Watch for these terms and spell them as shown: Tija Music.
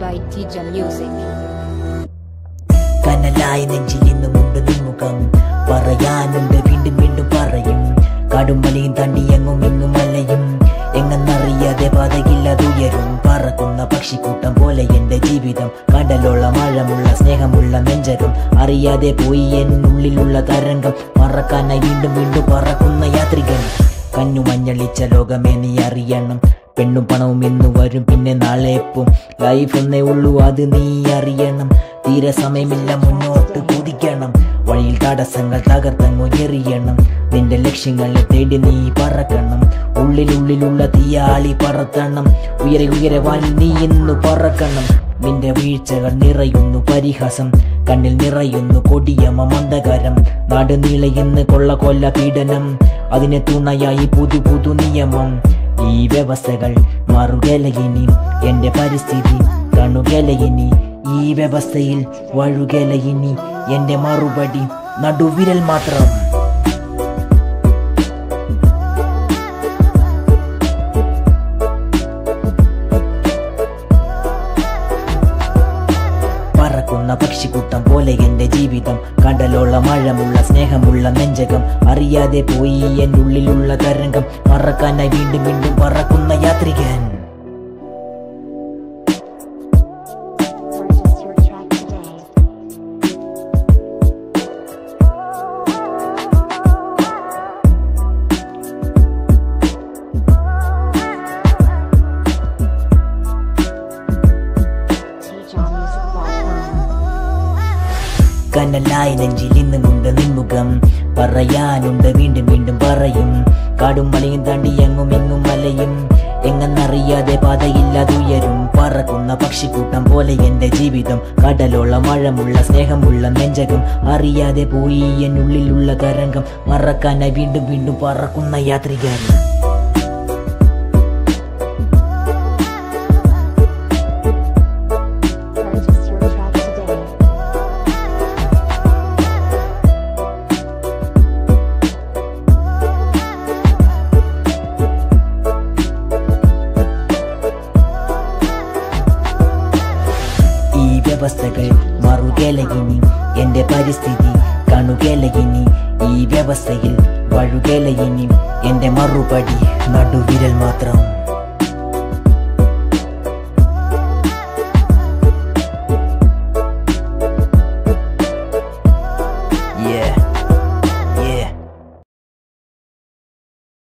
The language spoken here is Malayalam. by Tija Music. Kanalai nenjiyinnu mundu nimugam parayanundu veendum veendum parayum kadumaliyin thandi engum engum alayum enganariyade padagilla duyerum parakunna pakshi kootam pole ende jeevitham kadalolam alamulla snehamulla nenjarum ariyade poi ennullilulla tarangam parakkana veendum veendum parakunna yatrigan kannu manjalicha logame nee ariyanam പെണ്ണും പണവും ഇന്ന് വരും പിന്നെ നാളെ എപ്പോ ലൈഫ് എന്നേ ഉള്ളൂ അത് നീ അറിയണം തീരെ സമയമില്ല മുന്നോട്ട് കുതിക്കണം വഴിയിൽ തടസ്സങ്ങൾ തകർത്തങ്ങു എറിയണം നിന്റെ ലക്ഷ്യങ്ങളെ തേടി നീ പറക്കണം ഉള്ളിലുള്ള തീയാളി പറത്തണം ഉയരെ ഉയരെ വാനിൽ നീ ഇന്ന് പറക്കണം നിന്റെ വീഴ്ചകൾ നിറയുന്നു പരിഹാസം കണ്ണിൽ നിറയുന്നു കൊടിയമ മന്ദകാരം നാട് നീളയെന്ന് കൊള്ള കൊല്ല പീഡനം അതിനെ തുണയായി പുതു പുതു നിയമം ഈ വ്യവസ്ഥകൾ മാറുകയിനി എൻ്റെ പരിസ്ഥിതി കാണുകയിനി ഈ വ്യവസ്ഥയിൽ വഴുകയിനി എൻ്റെ മറുപടി നടുവിരൽ മാത്രം പറക്കുന്ന പക്ഷിക്കൂട്ടം പോലെ എൻ്റെ ജീവിതം കടലോളം ആഴമുള്ള സ്നേഹമുള്ള നെഞ്ചകം അറിയാതെ പോയി എൻ്റെ ഉള്ളിലുള്ള തരംഗം പറക്കാനായി വീണ്ടും വീണ്ടും പറക്കുന്ന യാത്രികൻ കനലായി നെഞ്ചിൽ ഇന്നും ഉണ്ട് നിൻമുഖം പറയാനുണ്ട് വീണ്ടും വീണ്ടും പറയും കാടും മലയും താണ്ടി എങ്ങും എങ്ങും മലയും എങ്ങെന്നറിയാതെ പാതയില്ലാതുയരും പറക്കുന്ന പക്ഷിക്കൂട്ടം പോലെ എൻ്റെ ജീവിതം കടലോളം ആഴമുള്ള സ്നേഹമുള്ള നെഞ്ചകം അറിയാതെ പോയി എന്നുള്ളിലുള്ള തരംഗം മറക്കാനായി വീണ്ടും വീണ്ടും പറക്കുന്ന യാത്രികൻ വ്യവസ്ഥകൾ മാറുകയിനി എൻ്റെ പരിസ്ഥിതി കാണുകയിനി ഈ വ്യവസ്ഥയിൽ വഴുകയിനി എൻ്റെ മറുപടി നടുവിരൽ മാത്രം